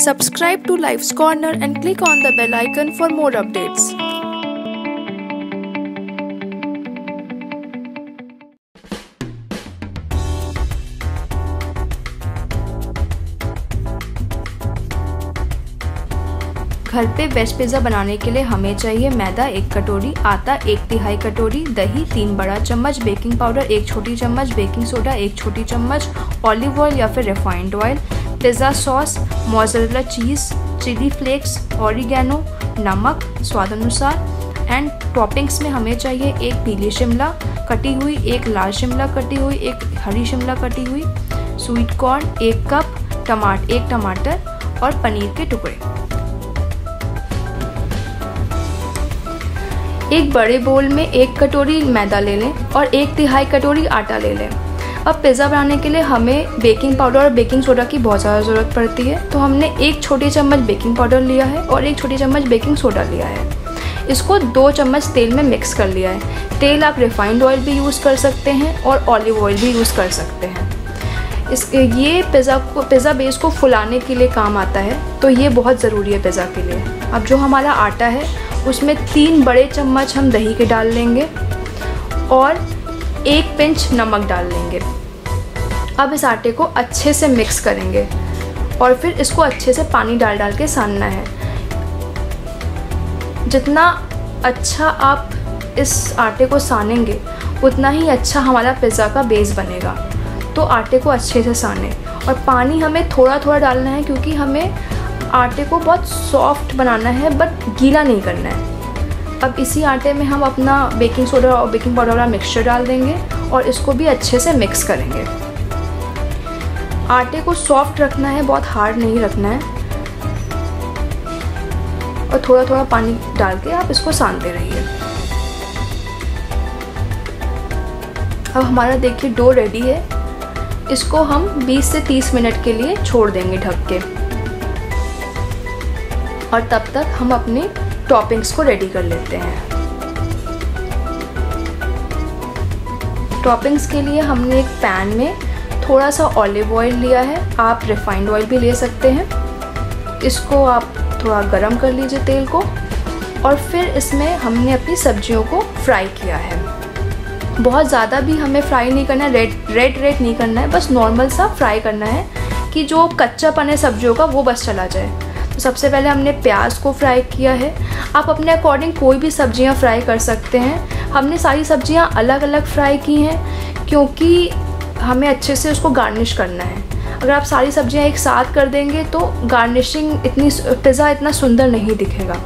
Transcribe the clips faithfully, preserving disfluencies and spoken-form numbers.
Subscribe to Life's Corner and click on the bell icon for more updates. घर पे veg pizza बनाने के लिए हमें चाहिए मैदा एक कटोरी, आटा एक तिहाई कटोरी, दही तीन बड़ा चम्मच, बेकिंग पाउडर एक छोटी चम्मच, बेकिंग सोडा एक छोटी चम्मच, ऑलिव ऑयल या फिर refined oil, pizza sauce, mozzarella cheese, chilli flakes, oregano, नमक स्वादानुसार। एंड टॉपिंग्स में हमें चाहिए एक पीली शिमला कटी हुई, एक लाल शिमला कटी हुई, एक हरी शिमला कटी हुई, स्वीट कॉर्न एक कप, टमाट एक टमाटर और पनीर के टुकड़े। एक बड़े बोल में एक कटोरी मैदा ले लें और एक तिहाई कटोरी आटा ले लें। अब पिज़्ज़ा बनाने के लिए हमें बेकिंग पाउडर और बेकिंग सोडा की बहुत ज़्यादा ज़रूरत पड़ती है, तो हमने एक छोटी चम्मच बेकिंग पाउडर लिया है और एक छोटी चम्मच बेकिंग सोडा लिया है। इसको दो चम्मच तेल में मिक्स कर लिया है। तेल आप रिफाइंड ऑयल भी यूज़ कर सकते हैं और ऑलिव ऑयल भी यूज़ कर सकते हैं। इस ये पिज़्ज़ा को पिज़्ज़ा बेस को फुलाने के लिए काम आता है, तो ये बहुत ज़रूरी है पिज़्ज़ा के लिए। अब जो हमारा आटा है उसमें तीन बड़े चम्मच हम दही के डाल लेंगे और एक पिंच नमक डाल लेंगे। अब इस आटे को अच्छे से मिक्स करेंगे और फिर इसको अच्छे से पानी डाल डाल के सानना है। जितना अच्छा आप इस आटे को सानेंगे उतना ही अच्छा हमारा पिज़्ज़ा का बेस बनेगा। तो आटे को अच्छे से सानें और पानी हमें थोड़ा थोड़ा डालना है, क्योंकि हमें आटे को बहुत सॉफ्ट बनाना है बट गीला नहीं करना है। अब इसी आटे में हम अपना बेकिंग सोडा और बेकिंग पाउडर वाला मिक्सचर डाल देंगे और इसको भी अच्छे से मिक्स करेंगे। आटे को सॉफ्ट रखना है, बहुत हार्ड नहीं रखना है। और थोड़ा थोड़ा पानी डाल के आप इसको सानते रहिए। अब हमारा देखिए डो रेडी है। इसको हम बीस से तीस मिनट के लिए छोड़ देंगे ढक के, और तब तक हम अपने टॉपिंग्स को रेडी कर लेते हैं। टॉपिंग्स के लिए हमने एक पैन में थोड़ा सा ऑलिव ऑयल लिया है, आप रिफाइंड ऑयल भी ले सकते हैं। इसको आप थोड़ा गरम कर लीजिए तेल को, और फिर इसमें हमने अपनी सब्जियों को फ्राई किया है। बहुत ज़्यादा भी हमें फ्राई नहीं करना है, रेड रेड रेड नहीं करना है, बस नॉर्मल सा फ्राई करना है कि जो कच्चापन है सब्जियों का वो बस चला जाए। तो सबसे पहले हमने प्याज को फ्राई किया है। आप अपने अकॉर्डिंग कोई भी सब्जियां फ्राई कर सकते हैं। हमने सारी सब्जियां अलग अलग फ्राई की हैं क्योंकि हमें अच्छे से उसको गार्निश करना है। अगर आप सारी सब्जियां एक साथ कर देंगे तो गार्निशिंग इतनी पिज़्ज़ा इतना सुंदर नहीं दिखेगा।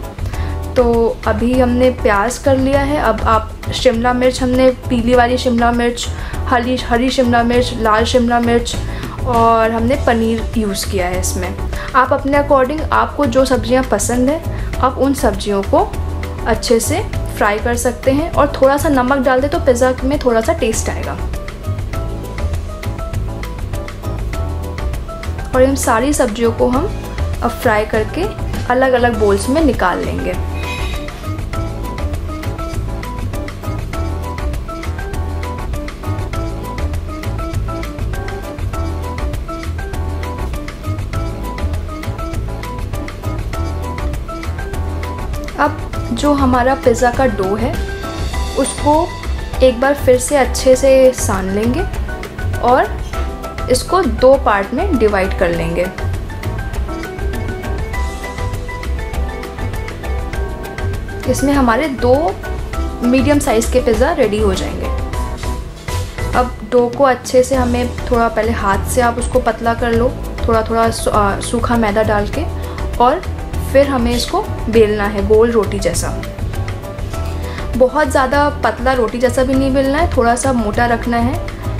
तो अभी हमने प्याज कर लिया है। अब आप शिमला मिर्च, हमने पीली वाली शिमला मिर्च, हरी हरी शिमला मिर्च, लाल शिमला मिर्च और हमने पनीर यूज़ किया है इसमें। आप अपने अकॉर्डिंग आपको जो सब्जियां पसंद है आप उन सब्जियों को अच्छे से फ्राई कर सकते हैं, और थोड़ा सा नमक डाल दें तो पिज़्ज़ा में थोड़ा सा टेस्ट आएगा। और इन सारी सब्जियों को हम अब फ्राई करके अलग अलग बोल्स में निकाल लेंगे। अब जो हमारा पिज़्ज़ा का डो है उसको एक बार फिर से अच्छे से सान लेंगे और इसको दो पार्ट में डिवाइड कर लेंगे। इसमें हमारे दो मीडियम साइज़ के पिज़्ज़ा रेडी हो जाएंगे। अब डो को अच्छे से हमें थोड़ा पहले हाथ से आप उसको पतला कर लो, थोड़ा थोड़ा सूखा मैदा डाल के, और फिर हमें इसको बेलना है गोल रोटी जैसा। बहुत ज़्यादा पतला रोटी जैसा भी नहीं बेलना है, थोड़ा सा मोटा रखना है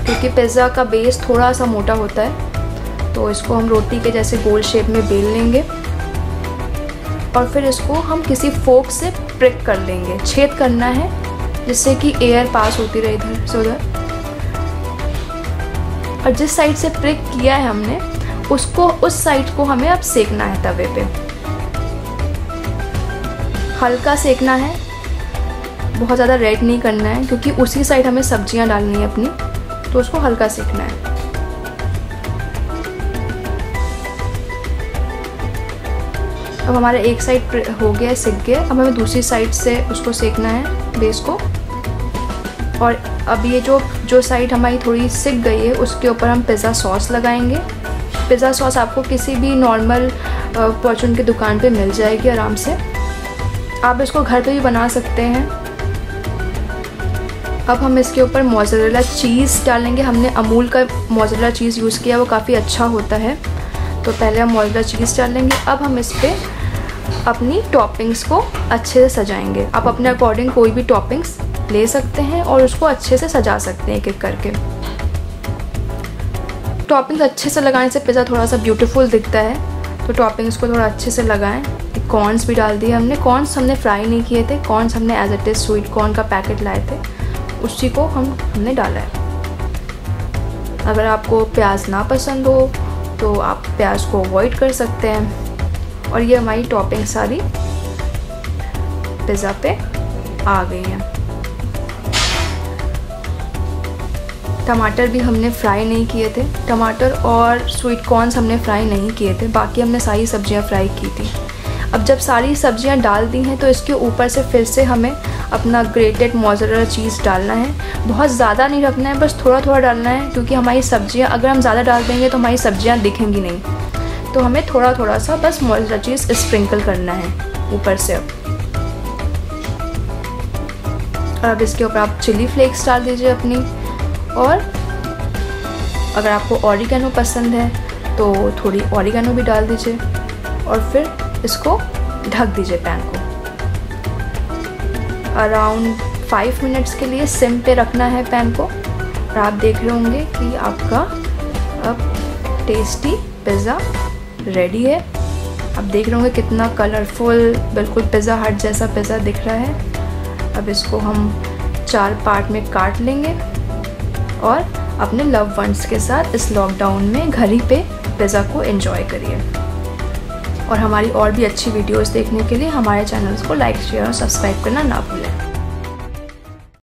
क्योंकि पिज़्ज़ा का बेस थोड़ा सा मोटा होता है। तो इसको हम रोटी के जैसे गोल शेप में बेल लेंगे और फिर इसको हम किसी फोर्क से प्रिक कर लेंगे, छेद करना है जिससे कि एयर पास होती रहे इधर से उधर। और जिस साइड से प्रिक किया है हमने उसको उस साइड को हमें अब सेकना है तवे पे, हल्का सेकना है, बहुत ज़्यादा रेड नहीं करना है क्योंकि उसी साइड हमें सब्जियां डालनी है अपनी, तो उसको हल्का सेकना है। अब हमारा एक साइड हो गया है, सिक गया। अब हमें दूसरी साइड से उसको सेकना है बेस को। और अब ये जो जो साइड हमारी थोड़ी सिक गई है उसके ऊपर हम पिज़्ज़ा सॉस लगाएंगे। पिज़्ज़ा सॉस आपको किसी भी नॉर्मल फॉर्चून की दुकान पे मिल जाएगी आराम से। आप इसको घर पे भी बना सकते हैं। अब हम इसके ऊपर मोज़रेला चीज़ डालेंगे। हमने अमूल का मोज़रेला चीज़ यूज़ किया, वो काफ़ी अच्छा होता है। तो पहले हम मोज़रेला चीज़ डालेंगे। अब हम इस पर अपनी टॉपिंग्स को अच्छे से सजाएंगे। आप अपने अकॉर्डिंग कोई भी टॉपिंग्स ले सकते हैं और उसको अच्छे से सजा सकते हैं एक एक करके। टॉपिंग्स अच्छे से लगाने से पिज़्ज़ा थोड़ा सा ब्यूटीफुल दिखता है, तो टॉपिंग्स को थोड़ा अच्छे से लगाएं। कॉर्न्स भी डाल दिए हमने। कॉर्न्स हमने फ्राई नहीं किए थे, कॉर्न्स हमने as it is sweet corn का पैकेट लाए थे, उसी को हम हमने डाला है। अगर आपको प्याज ना पसंद हो तो आप प्याज को अवॉइड कर सकते हैं। और ये हमारी टॉपिंग सारी पिज़्ज़ा पे आ गई है। टमाटर भी हमने फ्राई नहीं किए थे, टमाटर और स्वीट कॉर्न्स हमने फ्राई नहीं किए थे, बाकी हमने सारी सब्जियां फ्राई की थी। अब जब सारी सब्जियां डाल दी हैं तो इसके ऊपर से फिर से हमें अपना ग्रेटेड मोज़रेला चीज़ डालना है। बहुत ज़्यादा नहीं रखना है, बस थोड़ा थोड़ा डालना है, क्योंकि हमारी सब्जियां अगर हम ज़्यादा डाल देंगे तो हमारी सब्जियां दिखेंगी नहीं। तो हमें थोड़ा थोड़ा सा बस मोज़रेला चीज़ स्प्रिंकल करना है ऊपर से। अब अब इसके ऊपर आप चिली फ्लेक्स डाल दीजिए अपनी। और अगर आपको ऑरिगेनो पसंद है तो थोड़ी ऑरिगेनो भी डाल दीजिए। और फिर इसको ढक दीजिए पैन को। अराउंड फाइव मिनट्स के लिए सिम पे रखना है पैन को। और आप देख रहे होंगे कि आपका अब टेस्टी पिज़्ज़ा रेडी है। आप देख रहे होंगे कितना कलरफुल, बिल्कुल पिज़्ज़ा हट जैसा पिज़्ज़ा दिख रहा है। अब इसको हम चार पार्ट में काट लेंगे और अपने लव वंस के साथ इस लॉकडाउन में घर ही पे पिज़्ज़ा को एंजॉय करिए। और हमारी और भी अच्छी वीडियोस देखने के लिए हमारे चैनल्स को लाइक, शेयर और सब्सक्राइब करना ना भूलें।